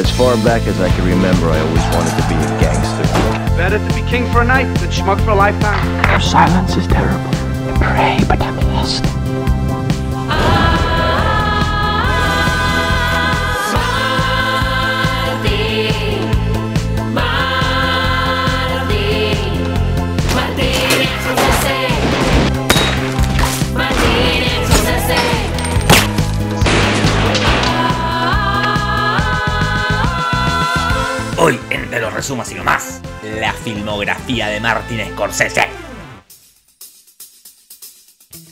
As far back as I can remember, I always wanted to be a gangster. Better to be king for a night than schmuck for a lifetime. Your silence is terrible. Pray, but I'm lost. Hoy en De los Resumos y lo más, la filmografía de Martin Scorsese.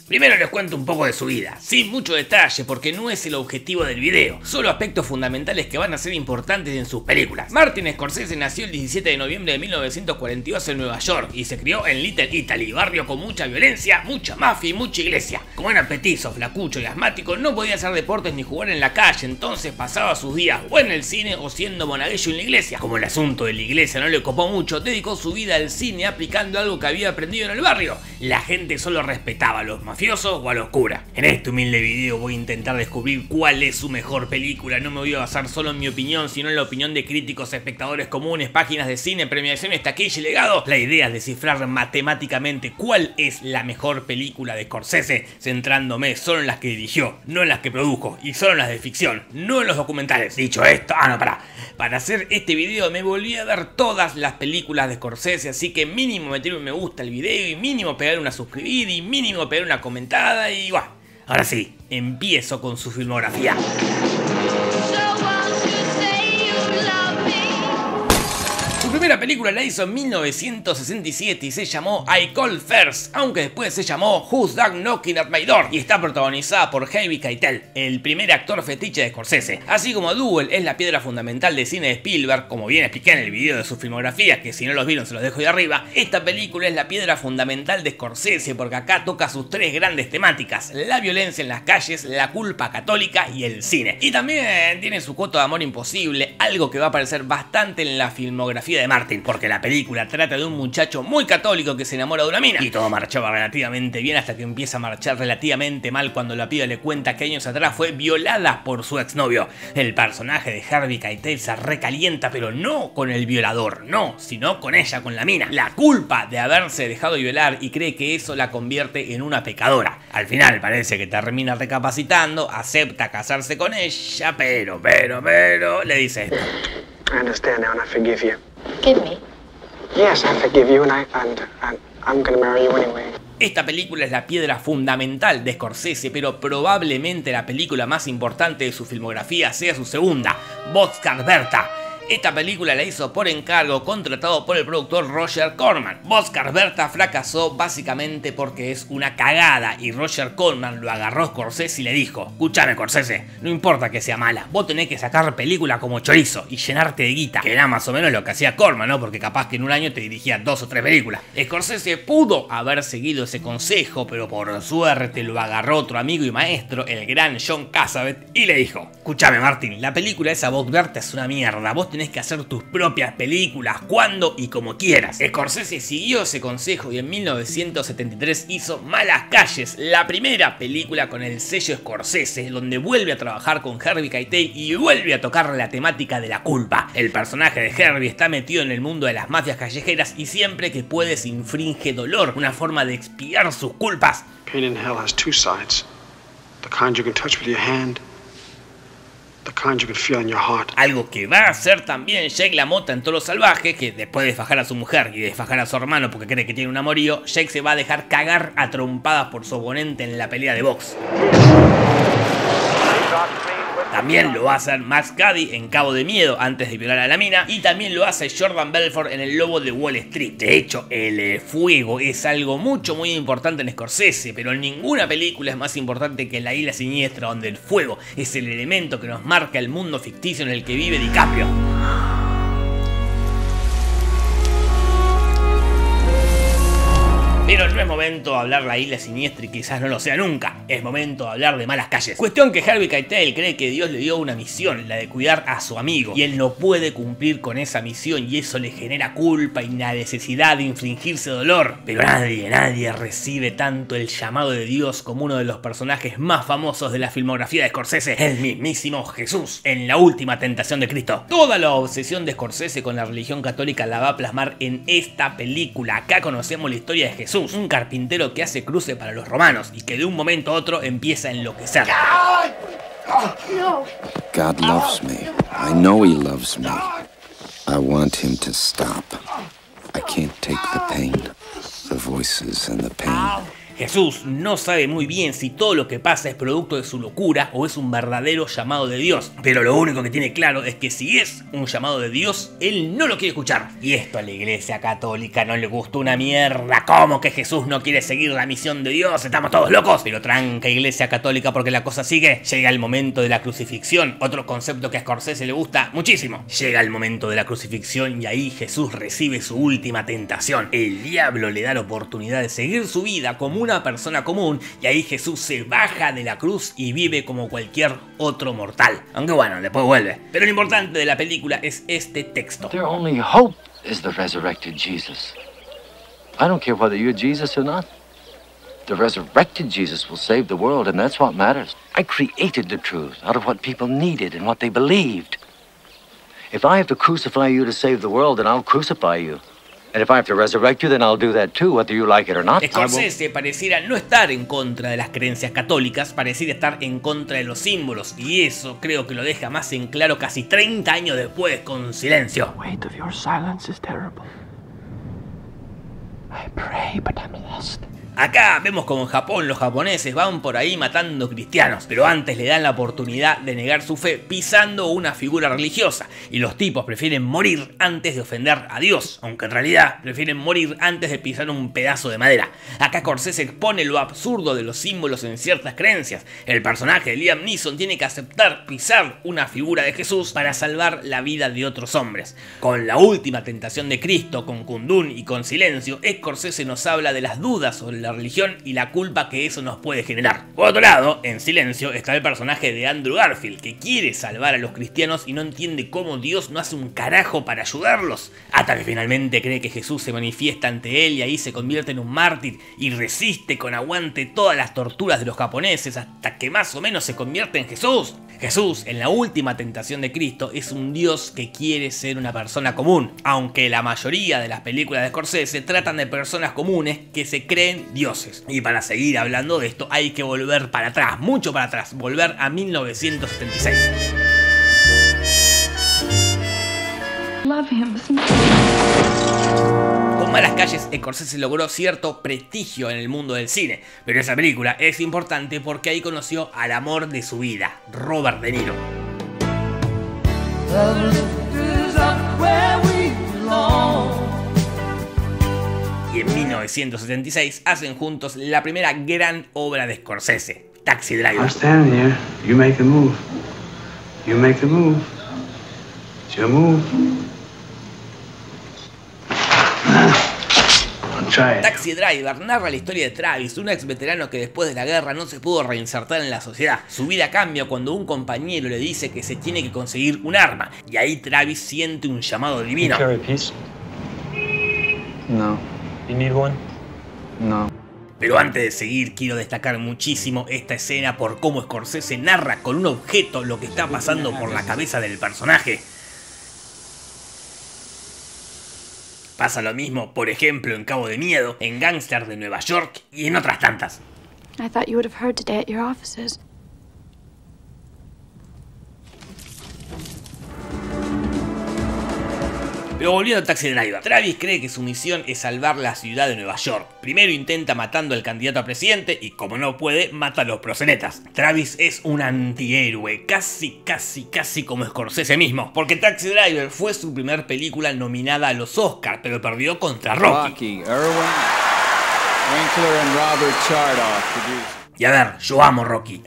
Primero les cuento un poco de su vida, sin mucho detalle porque no es el objetivo del video, solo aspectos fundamentales que van a ser importantes en sus películas. Martin Scorsese nació el 17 de noviembre de 1942 en Nueva York y se crió en Little Italy, barrio con mucha violencia, mucha mafia y mucha iglesia. Como era petizo, flacucho y asmático, no podía hacer deportes ni jugar en la calle, entonces pasaba sus días o en el cine o siendo monaguillo en la iglesia. Como el asunto de la iglesia no le copó mucho, dedicó su vida al cine aplicando algo que había aprendido en el barrio. La gente solo respetaba a los mafiosos o a los curas. En este humilde video voy a intentar descubrir cuál es su mejor película. No me voy a basar solo en mi opinión, sino en la opinión de críticos, espectadores comunes, páginas de cine, premiaciones, taquilla y legado. La idea es descifrar matemáticamente cuál es la mejor película de Scorsese, centrándome solo en las que dirigió, no en las que produjo, y solo en las de ficción, no en los documentales. Dicho esto, para hacer este video me volví a ver todas las películas de Scorsese, así que mínimo meter un me gusta al video, y mínimo pegar una suscribida, y mínimo pegar una comentada y bueno, ahora sí, empiezo con su filmografía. La primera película la hizo en 1967 y se llamó I Call First, aunque después se llamó Who's That Knocking At My Door, y está protagonizada por Harvey Keitel, el primer actor fetiche de Scorsese. Así como Duel es la piedra fundamental de cine de Spielberg, como bien expliqué en el video de su filmografía, que si no los vieron se los dejo ahí arriba, esta película es la piedra fundamental de Scorsese porque acá toca sus tres grandes temáticas: la violencia en las calles, la culpa católica y el cine. Y también tiene su cuota de amor imposible, algo que va a aparecer bastante en la filmografía de Martin, porque la película trata de un muchacho muy católico que se enamora de una mina y todo marchaba relativamente bien hasta que empieza a marchar relativamente mal cuando la piba le cuenta que años atrás fue violada por su exnovio. El personaje de Harvey Keitel se recalienta, pero no con el violador, no, sino con ella, con la mina. La culpa de haberse dejado violar y cree que eso la convierte en una pecadora. Al final parece que termina recapacitando, acepta casarse con ella, pero le dice esto. I understand now and I forgive you. Forgive me? Yes, I forgive you and I'm gonna marry you anyway. Esta película es la piedra fundamental de Scorsese, pero probablemente la película más importante de su filmografía sea su segunda, Boxcar Bertha. Esta película la hizo por encargo, contratado por el productor Roger Corman. Boxcar Bertha fracasó básicamente porque es una cagada y Roger Corman lo agarró a Scorsese y le dijo: escúchame Scorsese, no importa que sea mala, vos tenés que sacar película como chorizo y llenarte de guita. Que era más o menos lo que hacía Corman, ¿no? Porque capaz que en un año te dirigía 2 o 3 películas. Scorsese pudo haber seguido ese consejo, pero por suerte lo agarró otro amigo y maestro, el gran John Cassavetes, y le dijo: escúchame Martin, la película esa Boxcar Bertha es una mierda, vos tenés que hacer tus propias películas cuando y como quieras. Scorsese siguió ese consejo y en 1973 hizo Malas Calles, la primera película con el sello Scorsese, donde vuelve a trabajar con Harvey Keitel y vuelve a tocar la temática de la culpa. El personaje de Harvey está metido en el mundo de las mafias callejeras y siempre que puede se infringe dolor, una forma de expiar sus culpas. Pain in hell has 2 sides. The kind you can touch with your hand. Algo que va a hacer también Jake La Mota en Toro Salvaje, que después de fajar a su mujer y de fajar a su hermano porque cree que tiene un amorío, Jake se va a dejar cagar a trompadas por su oponente en la pelea de box. También lo hace Max Cady en Cabo de Miedo antes de violar a la mina, y también lo hace Jordan Belfort en El Lobo de Wall Street. De hecho, el fuego es algo muy importante en Scorsese, pero ninguna película es más importante que La Isla Siniestra, donde el fuego es el elemento que nos marca el mundo ficticio en el que vive DiCaprio. Pero no es momento de hablar de La Isla Siniestra y quizás no lo sea nunca. Es momento de hablar de Malas Calles. Cuestión que Harvey Keitel cree que Dios le dio una misión, la de cuidar a su amigo. Y él no puede cumplir con esa misión y eso le genera culpa y la necesidad de infligirse dolor. Pero nadie recibe tanto el llamado de Dios como uno de los personajes más famosos de la filmografía de Scorsese, el mismísimo Jesús, en La última tentación de Cristo. Toda la obsesión de Scorsese con la religión católica la va a plasmar en esta película. Acá conocemos la historia de Jesús, un carpintero que hace cruce para los romanos y que de un momento a otro empieza a enloquecer. God loves me. I know he loves me. I want him to stop. I can't take the pain, the voices and the pain. Jesús no sabe muy bien si todo lo que pasa es producto de su locura o es un verdadero llamado de Dios, pero lo único que tiene claro es que si es un llamado de Dios, él no lo quiere escuchar. Y esto a la Iglesia Católica no le gustó una mierda. ¿Cómo que Jesús no quiere seguir la misión de Dios? ¿Estamos todos locos? Pero tranca, Iglesia Católica, porque la cosa sigue. Llega el momento de la crucifixión, otro concepto que a Scorsese le gusta muchísimo. Llega el momento de la crucifixión y ahí Jesús recibe su última tentación. El diablo le da la oportunidad de seguir su vida como una persona común y ahí Jesús se baja de la cruz y vive como cualquier otro mortal. Aunque bueno, después vuelve. Pero lo importante de la película es este texto. Their only hope is the resurrected Jesus. I don't care whether you're Jesus or not. The resurrected Jesus will save the world and that's what matters. I created the truth out of what people needed and what they believed. If I have to crucify you to save the world, then I'll crucify you. Scorsese pareciera no estar en contra de las creencias católicas, pareciera estar en contra de los símbolos, y eso creo que lo deja más en claro casi 30 años después con Silencio. Acá vemos como en Japón los japoneses van por ahí matando cristianos, pero antes le dan la oportunidad de negar su fe pisando una figura religiosa, y los tipos prefieren morir antes de ofender a Dios, aunque en realidad prefieren morir antes de pisar un pedazo de madera. Acá Scorsese expone lo absurdo de los símbolos en ciertas creencias. El personaje de Liam Neeson tiene que aceptar pisar una figura de Jesús para salvar la vida de otros hombres. Con La última tentación de Cristo, con Kundun y con Silencio, Scorsese nos habla de las dudas sobre la religión y la culpa que eso nos puede generar. Por otro lado, en Silencio está el personaje de Andrew Garfield, que quiere salvar a los cristianos y no entiende cómo Dios no hace un carajo para ayudarlos, hasta que finalmente cree que Jesús se manifiesta ante él y ahí se convierte en un mártir y resiste con aguante todas las torturas de los japoneses hasta que más o menos se convierte en Jesús. Jesús, en La última tentación de Cristo, es un Dios que quiere ser una persona común, aunque la mayoría de las películas de Scorsese tratan de personas comunes que se creen dioses. Y para seguir hablando de esto hay que volver para atrás, mucho para atrás, volver a 1976. Love him. Con Malas Calles, Scorsese logró cierto prestigio en el mundo del cine, pero esa película es importante porque ahí conoció al amor de su vida, Robert De Niro. Y en 1976 hacen juntos la primera gran obra de Scorsese, Taxi Driver. I'm standing here. You make the move. You make the move. It's your move. Taxi Driver narra la historia de Travis, un ex veterano que después de la guerra no se pudo reinsertar en la sociedad. Su vida cambia cuando un compañero le dice que se tiene que conseguir un arma, y ahí Travis siente un llamado divino. No. Pero antes de seguir, quiero destacar muchísimo esta escena por cómo Scorsese narra con un objeto lo que está pasando por la cabeza del personaje. Pasa lo mismo, por ejemplo, en Cabo de Miedo, en Gangster de Nueva York y en otras tantas. I thought you would have heard today at your offices. Pero volviendo a Taxi Driver, Travis cree que su misión es salvar la ciudad de Nueva York. Primero intenta matando al candidato a presidente y como no puede, mata a los prosenetas. Travis es un antihéroe, casi como Scorsese mismo, porque Taxi Driver fue su primer película nominada a los Oscars, pero perdió contra Rocky. Y a ver, yo amo Rocky,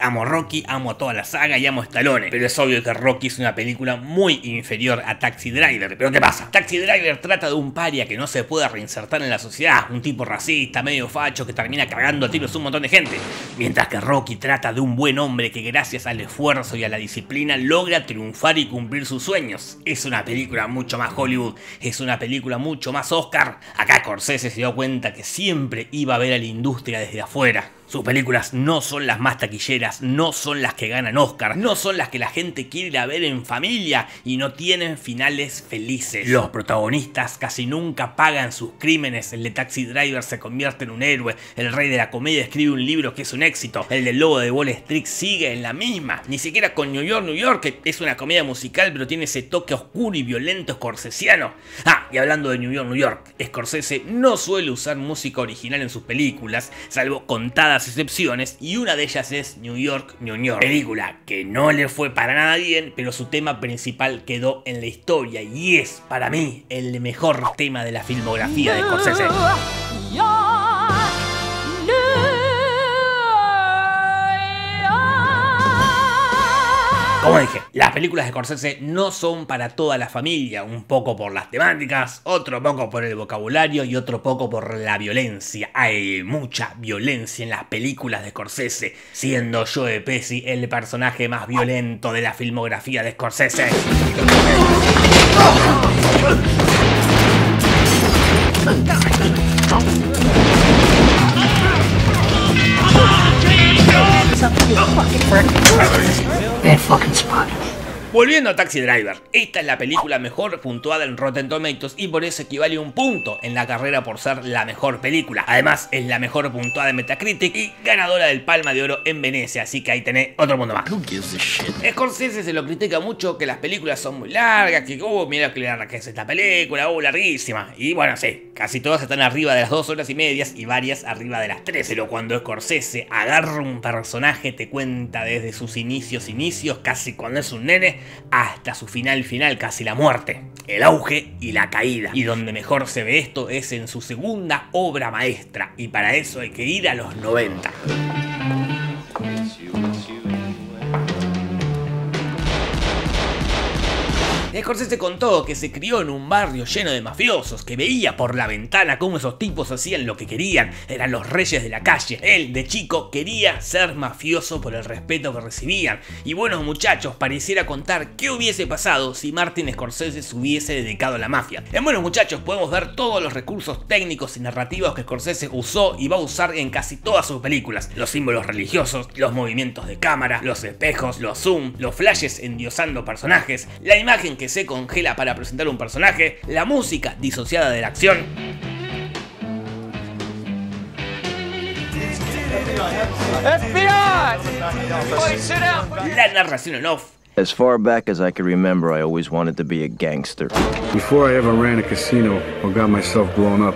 amo toda la saga y amo Stallone, pero es obvio que Rocky es una película muy inferior a Taxi Driver. ¿Pero qué pasa? Taxi Driver trata de un paria que no se puede reinsertar en la sociedad, un tipo racista, medio facho, que termina cagando a tiros un montón de gente, mientras que Rocky trata de un buen hombre que gracias al esfuerzo y a la disciplina logra triunfar y cumplir sus sueños. Es una película mucho más Hollywood, es una película mucho más Oscar. Acá Scorsese se dio cuenta que siempre iba a ver a la industria desde afuera. Sus películas no son las más taquilleras, no son las que ganan Oscar, no son las que la gente quiere ir a ver en familia y no tienen finales felices. Los protagonistas casi nunca pagan sus crímenes, el de Taxi Driver se convierte en un héroe, el Rey de la Comedia escribe un libro que es un éxito, el del Lobo de Wall Street sigue en la misma, ni siquiera con New York, New York, que es una comedia musical pero tiene ese toque oscuro y violento scorsesiano. Ah, y hablando de New York, New York, Scorsese no suele usar música original en sus películas, salvo contadas excepciones, y una de ellas es New York, New York, película que no le fue para nada bien, pero su tema principal quedó en la historia y es para mí el mejor tema de la filmografía de Scorsese. Como dije, las películas de Scorsese no son para toda la familia, un poco por las temáticas, otro poco por el vocabulario y otro poco por la violencia. Hay mucha violencia en las películas de Scorsese, siendo Joe Pesci el personaje más violento de la filmografía de Scorsese. Volviendo a Taxi Driver, esta es la película mejor puntuada en Rotten Tomatoes y por eso equivale un punto en la carrera por ser la mejor película. Además es la mejor puntuada en Metacritic y ganadora del Palma de Oro en Venecia, así que ahí tenés otro punto más. Scorsese se lo critica mucho que las películas son muy largas, que mira que larga que es esta película, larguísima. Y bueno, sí, casi todas están arriba de las 2 horas y media y varias arriba de las 3. Pero cuando Scorsese agarra un personaje te cuenta desde sus inicios, casi cuando es un nene, hasta su final, casi la muerte, el auge y la caída. Y donde mejor se ve esto es en su segunda obra maestra, y para eso hay que ir a los 90. Scorsese contó que se crió en un barrio lleno de mafiosos, que veía por la ventana cómo esos tipos hacían lo que querían, eran los reyes de la calle. Él, de chico, quería ser mafioso por el respeto que recibían. Y Buenos Muchachos pareciera contar qué hubiese pasado si Martin Scorsese se hubiese dedicado a la mafia. En Buenos Muchachos podemos ver todos los recursos técnicos y narrativos que Scorsese usó y va a usar en casi todas sus películas. Los símbolos religiosos, los movimientos de cámara, los espejos, los zoom, los flashes endiosando personajes, la imagen que se congela para presentar un personaje, la música disociada de la acción. La narración en off. As far back as I can remember, I always wanted to be a gangster. Before I ever ran a casino or got myself blown up,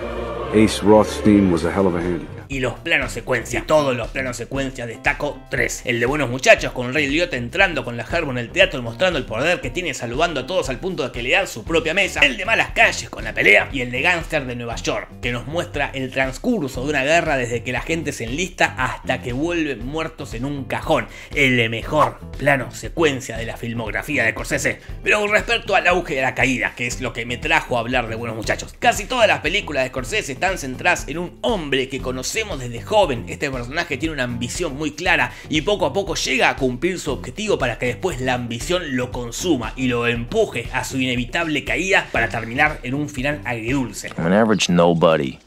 Ace Rothstein was a hell of a hand. Y los planos secuencia, todos los planos secuencia, destaco 3. El de Buenos Muchachos, con Ray Liotta entrando con la jerba en el teatro y mostrando el poder que tiene, saludando a todos al punto de que le dan su propia mesa. El de Malas Calles, con la pelea. Y el de Gangster de Nueva York, que nos muestra el transcurso de una guerra desde que la gente se enlista hasta que vuelven muertos en un cajón. El mejor plano secuencia de la filmografía de Scorsese. Pero con respecto al auge de la caída, que es lo que me trajo a hablar de Buenos Muchachos, casi todas las películas de Scorsese están centradas en un hombre que conocemos desde joven. Este personaje tiene una ambición muy clara y poco a poco llega a cumplir su objetivo para que después la ambición lo consuma y lo empuje a su inevitable caída para terminar en un final agridulce. An average nobody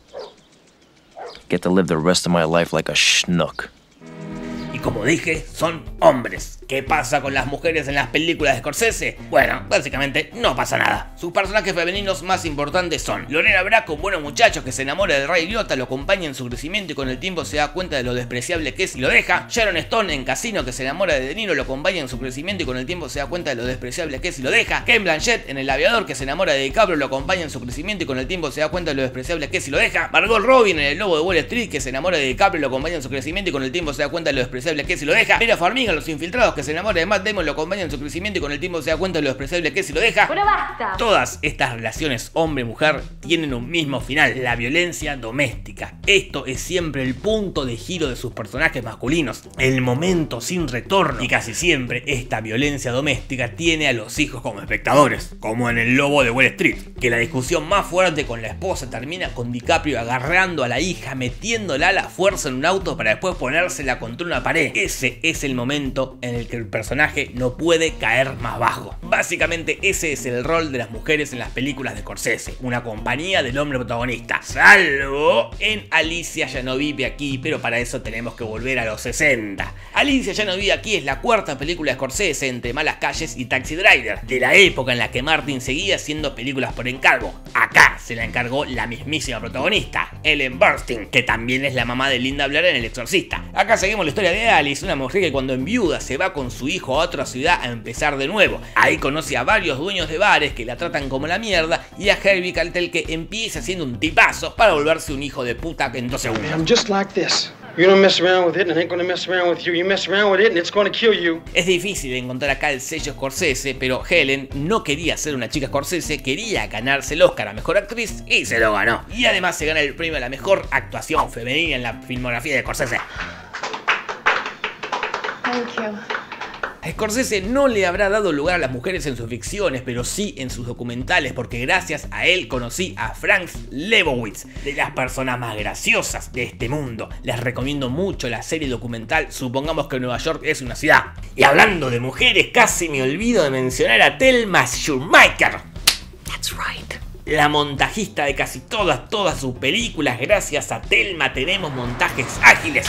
get to live the rest of my life like a schnook. Y como dije, son hombres. ¿Qué pasa con las mujeres en las películas de Scorsese? Bueno, básicamente no pasa nada. Sus personajes femeninos más importantes son Lorena Bracco, Buenos Muchachos, que se enamora del Rey Liotta, lo acompaña en su crecimiento y con el tiempo se da cuenta de lo despreciable que es y lo deja. Sharon Stone en Casino, que se enamora de De Niro, lo acompaña en su crecimiento y con el tiempo se da cuenta de lo despreciable que es y lo deja. Kate Blanchett en El Aviador, que se enamora de DiCaprio, lo acompaña en su crecimiento y con el tiempo se da cuenta de lo despreciable que es y lo deja. Margot Robbie en El Lobo de Wall Street, que se enamora de DiCaprio, lo acompaña en su crecimiento y con el tiempo se da cuenta de lo despreciable despreciable que es y lo deja. Vera Farmiga, Los Infiltrados, que se enamora de Matt Damon, lo acompaña en su crecimiento y con el tiempo se da cuenta de lo despreciable que es y lo deja. Bueno, basta. Todas estas relaciones hombre-mujer tienen un mismo final: la violencia doméstica. Esto es siempre el punto de giro de sus personajes masculinos, el momento sin retorno. Y casi siempre esta violencia doméstica tiene a los hijos como espectadores, como en El Lobo de Wall Street, que la discusión más fuerte con la esposa termina con DiCaprio agarrando a la hija, metiéndola a la fuerza en un auto para después ponérsela contra una pared. Ese es el momento en el que el personaje no puede caer más bajo. Básicamente ese es el rol de las mujeres en las películas de Scorsese, una compañía del hombre protagonista, salvo en Alicia ya no vive aquí, pero para eso tenemos que volver a los 60. Alicia ya no vive aquí es la cuarta película de Scorsese entre Malas Calles y Taxi Driver, de la época en la que Martin seguía haciendo películas por encargo. Acá se la encargó la mismísima protagonista, Ellen Burstyn, que también es la mamá de Linda Blair en El Exorcista. Acá seguimos la historia de Alice, una mujer que cuando enviuda se va con su hijo a otra ciudad a empezar de nuevo. Ahí conoce a varios dueños de bares que la tratan como la mierda y a Harvey Keitel, que empieza siendo un tipazo para volverse un hijo de puta en 2 segundos. Es difícil encontrar acá el sello Scorsese, pero Helen no quería ser una chica Scorsese, quería ganarse el Oscar a Mejor Actriz y se lo ganó. Y además se gana el premio a la mejor actuación femenina en la filmografía de Scorsese. Scorsese no le habrá dado lugar a las mujeres en sus ficciones, pero sí en sus documentales, porque gracias a él conocí a Frank Lebowitz, de las personas más graciosas de este mundo. Les recomiendo mucho la serie documental Supongamos que Nueva York es una ciudad. Y hablando de mujeres, casi me olvido de mencionar a Thelma Schumacher. That's right. La montajista de casi todas sus películas. Gracias a Thelma tenemos montajes ágiles.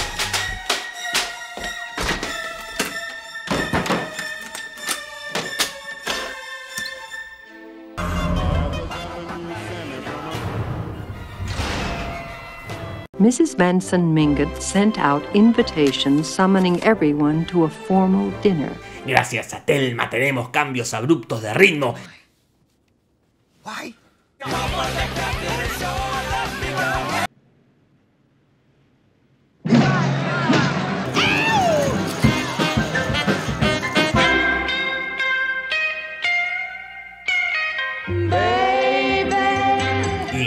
Mrs. Benson Mingott sent out invitations summoning everyone to a formal dinner. Gracias a Thelma tenemos cambios abruptos de ritmo. Why?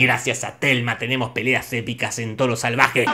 Gracias a Thelma tenemos peleas épicas en Toro Salvaje.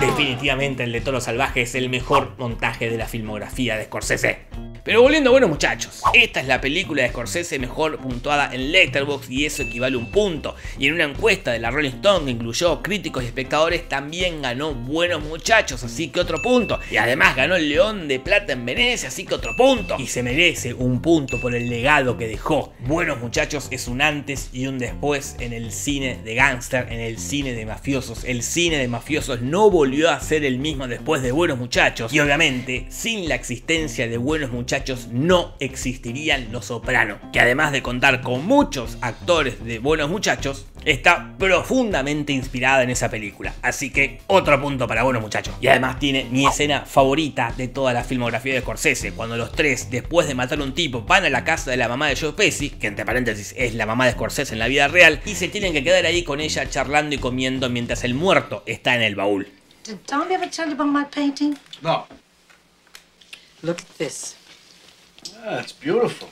Definitivamente el de Toro Salvaje es el mejor montaje de la filmografía de Scorsese. Pero volviendo a Buenos Muchachos, esta es la película de Scorsese mejor puntuada en Letterboxd, y eso equivale a un punto. Y en una encuesta de la Rolling Stone que incluyó críticos y espectadores, también ganó Buenos Muchachos, así que otro punto. Y además ganó el León de Plata en Venecia, así que otro punto. Y se merece un punto por el legado que dejó. Buenos Muchachos es un antes y un después en el cine de gángster, en el cine de mafiosos. El cine de mafiosos no volvió a ser el mismo después de Buenos Muchachos. Y obviamente, sin la existencia de Buenos Muchachos, no existirían Los Soprano, que además de contar con muchos actores de Buenos Muchachos, está profundamente inspirada en esa película. Así que otro punto para Buenos Muchachos. Y además tiene mi escena favorita de toda la filmografía de Scorsese, cuando los tres, después de matar a un tipo, van a la casa de la mamá de Joe Pesci, que entre paréntesis es la mamá de Scorsese en la vida real, y se tienen que quedar ahí con ella charlando y comiendo mientras el muerto está en el baúl. ¿Did Tommy ever tell you about my painting? No. Look at this. It's beautiful.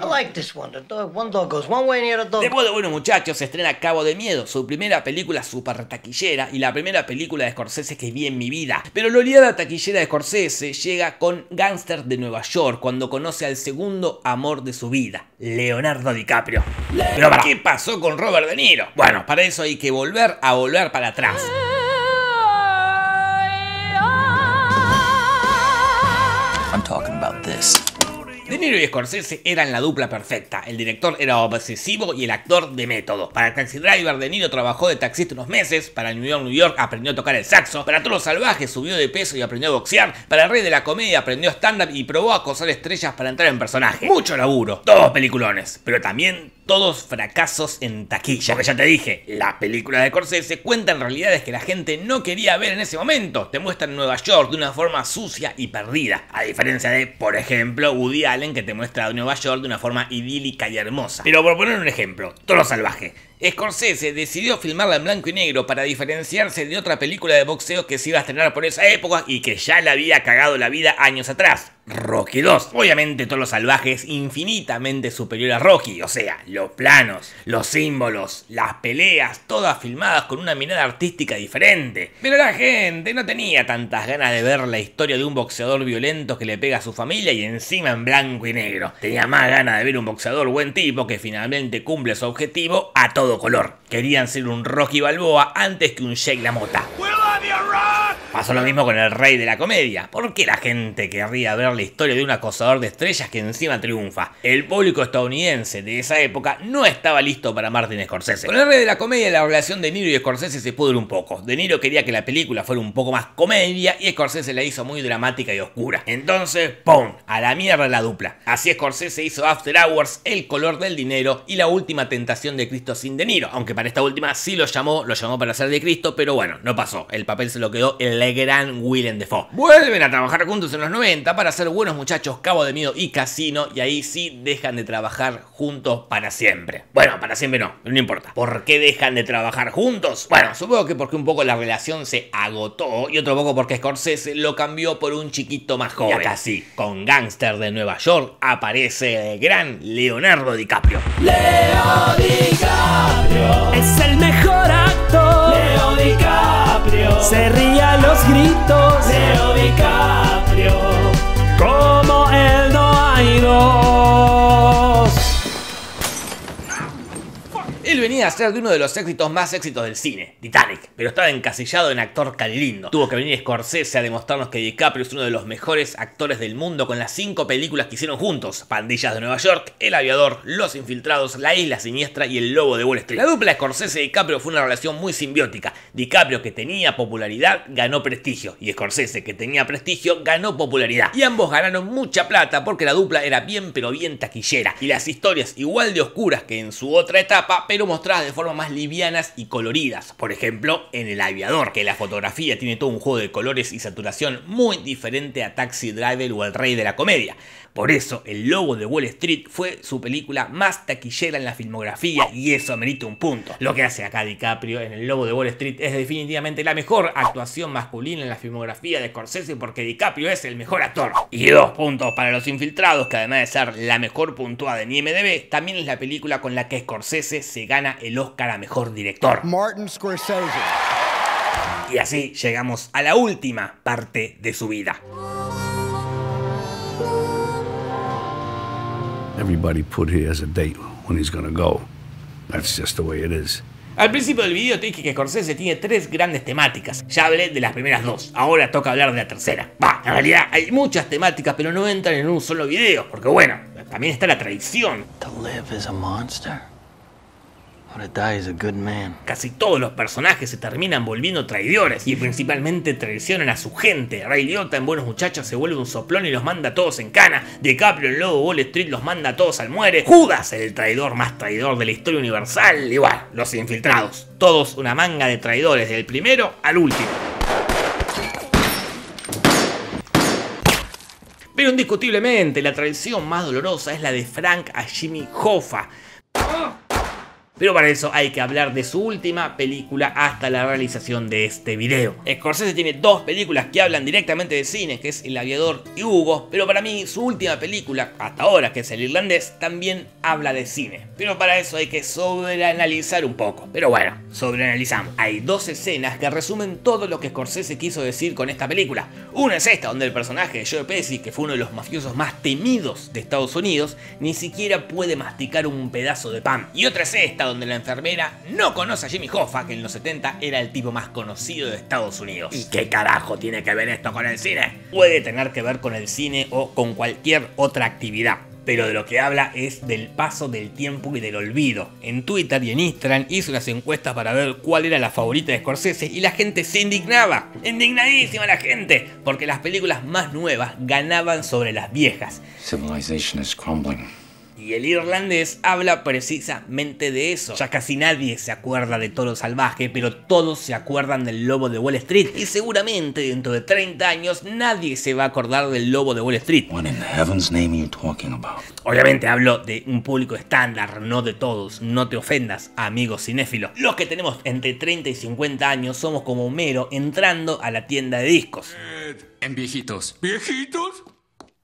I like this one. The dog, one dog goes one way and the other dog. Después de Buenos Muchachos se estrena Cabo de Miedo, su primera película super taquillera y la primera película de Scorsese que vi en mi vida. Pero la oleada taquillera de Scorsese llega con Gangster de Nueva York, cuando conoce al segundo amor de su vida, Leonardo DiCaprio. Pero ¿qué pasó con Robert De Niro? Bueno, para eso hay que volver para atrás. I'm talking about this. De Niro y Scorsese eran la dupla perfecta. El director era obsesivo y el actor de método. Para Taxi Driver, De Niro trabajó de taxista unos meses. Para New York, New York aprendió a tocar el saxo. Para Toro Salvaje subió de peso y aprendió a boxear. Para El Rey de la Comedia aprendió stand-up y probó a acosar estrellas para entrar en personaje. Mucho laburo, todos peliculones, pero también todos fracasos en taquilla. Porque ya te dije, la película de Scorsese cuenta en realidades que la gente no quería ver en ese momento. Te muestran Nueva York de una forma sucia y perdida, a diferencia de, por ejemplo, Woody Allen, que te muestra Nueva York de una forma idílica y hermosa. Pero por poner un ejemplo, Toro Salvaje Scorsese decidió filmarla en blanco y negro para diferenciarse de otra película de boxeo que se iba a estrenar por esa época y que ya le había cagado la vida años atrás, Rocky 2. Obviamente Toro Salvaje es infinitamente superior a Rocky, o sea, los planos, los símbolos, las peleas, todas filmadas con una mirada artística diferente. Pero la gente no tenía tantas ganas de ver la historia de un boxeador violento que le pega a su familia y encima en blanco y negro. Tenía más ganas de ver un boxeador buen tipo que finalmente cumple su objetivo a todo color. Querían ser un Rocky Balboa antes que un Jake La Mota. Pasó lo mismo con El Rey de la Comedia. ¿Por qué la gente querría ver la historia de un acosador de estrellas que encima triunfa? El público estadounidense de esa época no estaba listo para Martin Scorsese. Con El Rey de la Comedia la relación de Niro y Scorsese se pudre un poco. De Niro quería que la película fuera un poco más comedia y Scorsese la hizo muy dramática y oscura. Entonces, ¡pum!, a la mierda la dupla. Así Scorsese hizo After Hours, El Color del Dinero y La Última Tentación de Cristo sin De Niro. Aunque para esta última sí lo llamó para ser de Cristo, pero bueno, no pasó. El papel se lo quedó el gran Willem Dafoe. Vuelven a trabajar juntos en los 90 para hacer Buenos Muchachos, Cabo de Miedo y Casino, y ahí sí dejan de trabajar juntos para siempre. Bueno, para siempre no, no importa. ¿Por qué dejan de trabajar juntos? Bueno, supongo que porque un poco la relación se agotó y otro poco porque Scorsese lo cambió por un chiquito más joven. Y acá sí, con Gangster de Nueva York aparece el gran Leonardo DiCaprio. Leo DiCaprio es el mejor actor. Leo DiCaprio se ríe a los gritos. Leo DiCaprio, como él no hay dos. Él venía a ser de uno de los más éxitos del cine, Titanic, pero estaba encasillado en actor carilindo. Tuvo que venir Scorsese a demostrarnos que DiCaprio es uno de los mejores actores del mundo con las 5 películas que hicieron juntos: Pandillas de Nueva York, El Aviador, Los Infiltrados, La Isla Siniestra y El Lobo de Wall Street. La dupla Scorsese-DiCaprio fue una relación muy simbiótica. DiCaprio, que tenía popularidad, ganó prestigio, y Scorsese, que tenía prestigio, ganó popularidad. Y ambos ganaron mucha plata porque la dupla era bien pero bien taquillera, y las historias igual de oscuras que en su otra etapa, pero mostradas de forma más livianas y coloridas. Por ejemplo, en El Aviador, que la fotografía tiene todo un juego de colores y saturación muy diferente a Taxi Driver o El Rey de la Comedia. Por eso, El Lobo de Wall Street fue su película más taquillera en la filmografía, y eso merita un punto. Lo que hace acá DiCaprio en El Lobo de Wall Street es definitivamente la mejor actuación masculina en la filmografía de Scorsese, porque DiCaprio es el mejor actor. Y 2 puntos para Los Infiltrados, que además de ser la mejor puntuada en IMDb, también es la película con la que Scorsese se gana el Oscar a Mejor Director. Martin Scorsese. Y así llegamos a la última parte de su vida. Everybody put here as a date when he's gonna go. That's just the way it is. Al principio del video te dije que Scorsese tiene 3 grandes temáticas. Ya hablé de las primeras 2, ahora toca hablar de la tercera. Va, en realidad hay muchas temáticas, pero no entran en un solo video, porque bueno, también está la traición. To live is a monster. Casi todos los personajes se terminan volviendo traidores, y principalmente traicionan a su gente. Ray Liotta en Buenos Muchachos se vuelve un soplón y los manda a todos en cana. DiCaprio en Lobo Wall Street los manda a todos al muere. Judas, el traidor más traidor de la historia universal. Igual, Los Infiltrados, todos una manga de traidores, del primero al último. Pero indiscutiblemente la traición más dolorosa es la de Frank a Jimmy Hoffa. Pero para eso hay que hablar de su última película hasta la realización de este video. Scorsese tiene 2 películas que hablan directamente de cine, que es El Aviador y Hugo, pero para mí su última película, hasta ahora, que es El Irlandés, también habla de cine. Pero para eso hay que sobreanalizar un poco. Pero bueno, sobreanalizamos. Hay 2 escenas que resumen todo lo que Scorsese quiso decir con esta película. Una es esta, donde el personaje de Joe Pesci, que fue uno de los mafiosos más temidos de Estados Unidos, ni siquiera puede masticar un pedazo de pan. Y otra es esta, donde la enfermera no conoce a Jimmy Hoffa, que en los 70 era el tipo más conocido de Estados Unidos. ¿Y qué carajo tiene que ver esto con el cine? Puede tener que ver con el cine o con cualquier otra actividad, pero de lo que habla es del paso del tiempo y del olvido. En Twitter y en Instagram hizo unas encuestas para ver cuál era la favorita de Scorsese, y la gente se indignaba. Indignadísima la gente, porque las películas más nuevas ganaban sobre las viejas. Civilization is crumbling. Y El Irlandés habla precisamente de eso. Ya casi nadie se acuerda de Toro Salvaje, pero todos se acuerdan del Lobo de Wall Street. Y seguramente dentro de 30 años nadie se va a acordar del Lobo de Wall Street. Obviamente hablo de un público estándar, no de todos. No te ofendas, amigo cinéfilo. Los que tenemos entre 30 y 50 años somos como Homero entrando a la tienda de discos. En viejitos. ¿Viejitos?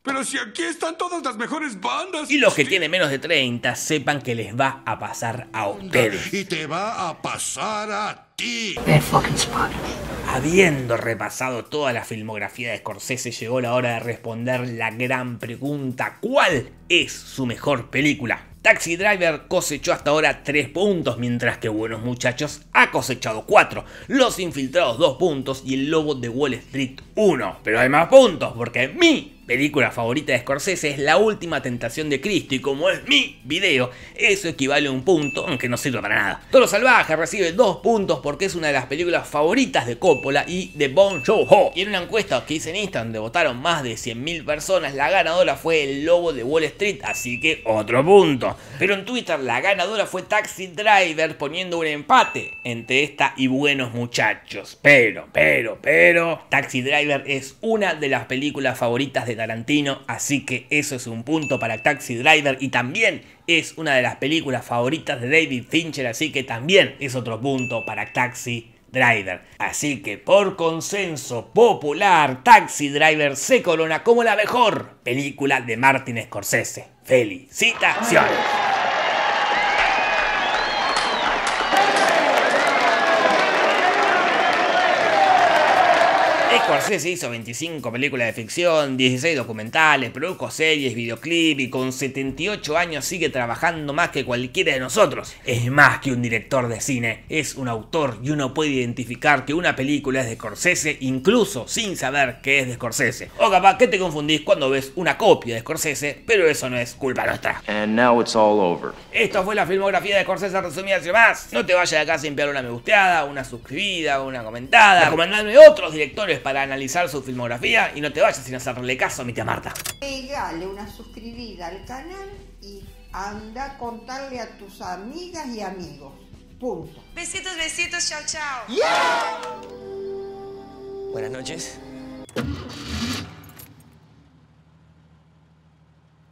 Pero si aquí están todas las mejores bandas. Y los que tienen menos de 30 sepan que les va a pasar a ustedes. Y te va a pasar a ti. Habiendo repasado toda la filmografía de Scorsese, llegó la hora de responder la gran pregunta: ¿cuál es su mejor película? Taxi Driver cosechó hasta ahora 3 puntos, mientras que Buenos Muchachos ha cosechado 4, Los Infiltrados 2 puntos y El Lobo de Wall Street 1. Pero hay más puntos, porque mi película favorita de Scorsese es La Última Tentación de Cristo, y como es mi video, eso equivale a un punto, aunque no sirve para nada. Toro Salvaje recibe 2 puntos porque es una de las películas favoritas de Coppola y de Bong Joon-ho. Y en una encuesta que hice en Instagram donde votaron más de 100.000 personas, la ganadora fue El Lobo de Wall Street, así que otro punto. Pero en Twitter la ganadora fue Taxi Driver, poniendo un empate entre esta y Buenos Muchachos. Pero, Taxi Driver es una de las películas favoritas de Tarantino, así que eso es un punto para Taxi Driver, y también es una de las películas favoritas de David Fincher, así que también es otro punto para Taxi Driver. Así que por consenso popular, Taxi Driver se corona como la mejor película de Martin Scorsese. ¡Felicitaciones! Scorsese hizo 25 películas de ficción, 16 documentales, produjo series, videoclip, y con 78 años sigue trabajando más que cualquiera de nosotros. Es más que un director de cine, es un autor, y uno puede identificar que una película es de Scorsese incluso sin saber que es de Scorsese. O capaz que te confundís cuando ves una copia de Scorsese, pero eso no es culpa nuestra. And now it's all over. Esto fue la filmografía de Scorsese resumida y más. No te vayas de acá sin pegar una me gusteada, una suscribida, una comentada. Recomendadme otros directores para analizar su filmografía, y no te vayas sin hacerle caso a mi tía Marta. Pégale una suscribida al canal y anda a contarle a tus amigas y amigos. Punto. Besitos, besitos, chao, chao. Yeah. Buenas noches.